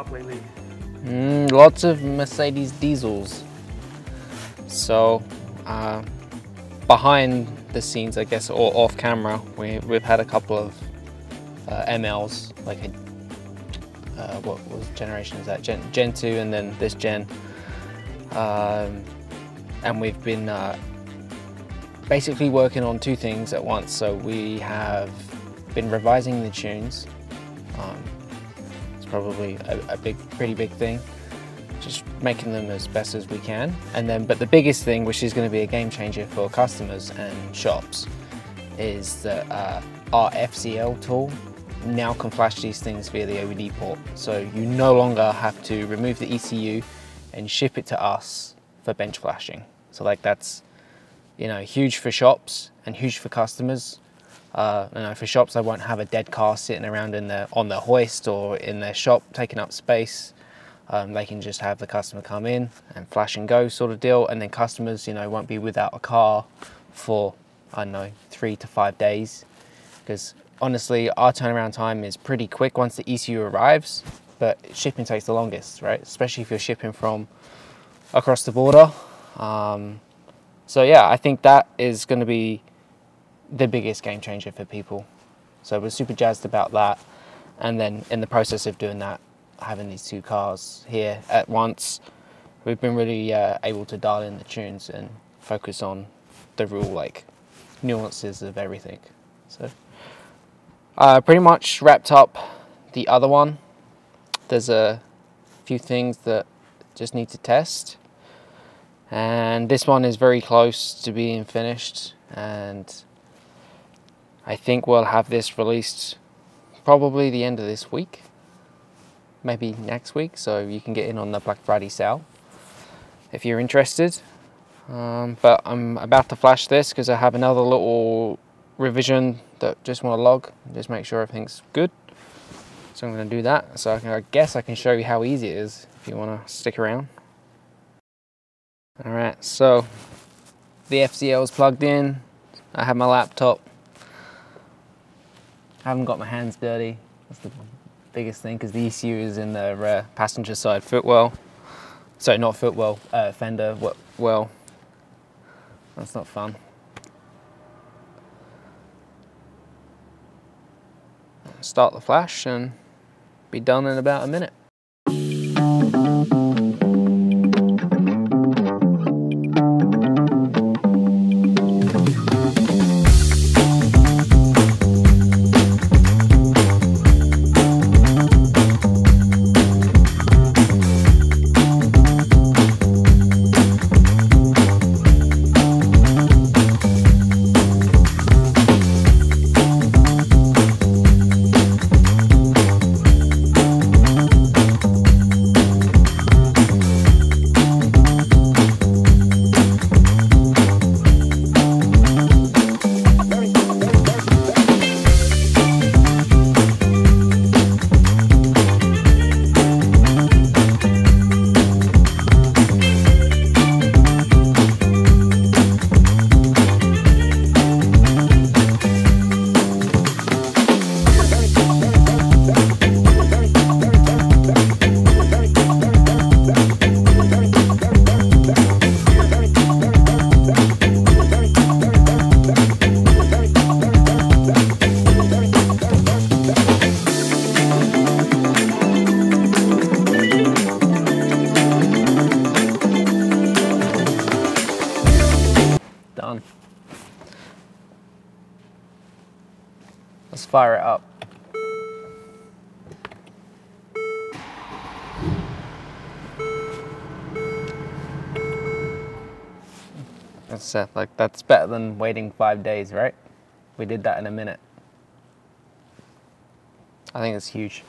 up lately. Lots of Mercedes diesels. So behind the scenes, I guess, or off camera, we've had a couple of MLs, like a, what was generation is that? Gen 2 and then this gen. And we've been basically working on two things at once. So we have been revising the tunes. It's probably a pretty big thing. Just making them as best as we can. And then, but the biggest thing, which is going to be a game changer for customers and shops, is that our FCL tool now can flash these things via the OBD port. So you no longer have to remove the ECU and ship it to us for bench flashing. So like that's, you know, huge for shops and huge for customers. You know, for shops, they won't have a dead car sitting around in their, on their hoist or in their shop taking up space. They can just have the customer come in and flash and go sort of deal. And then customers, you know, won't be without a car for, I don't know, 3 to 5 days. Because honestly, our turnaround time is pretty quick once the ECU arrives, but shipping takes the longest, right? Especially if you're shipping from across the border. So yeah, I think that is going to be the biggest game changer for people. So we're super jazzed about that. And then in the process of doing that, having these two cars here at once, we've been really able to dial in the tunes and focus on the real like nuances of everything. So pretty much wrapped up the other one. There's a few things that just need to test, and this one is very close to being finished, and I think we'll have this released probably the end of this week, maybe next week, so you can get in on the Black Friday sale if you're interested. But I'm about to flash this because I have another little revision that just want to log, just make sure everything's good. So I'm going to do that, so I guess I can show you how easy it is if you want to stick around. Alright, so the FCL is plugged in, I have my laptop, I haven't got my hands dirty. That's the biggest thing, because the ECU is in the passenger side footwell. So not footwell, fender well. That's not fun. Start the flash and be done in about a minute. Let's fire it up. That's like that's better than waiting 5 days, right? We did that in a minute. I think it's huge.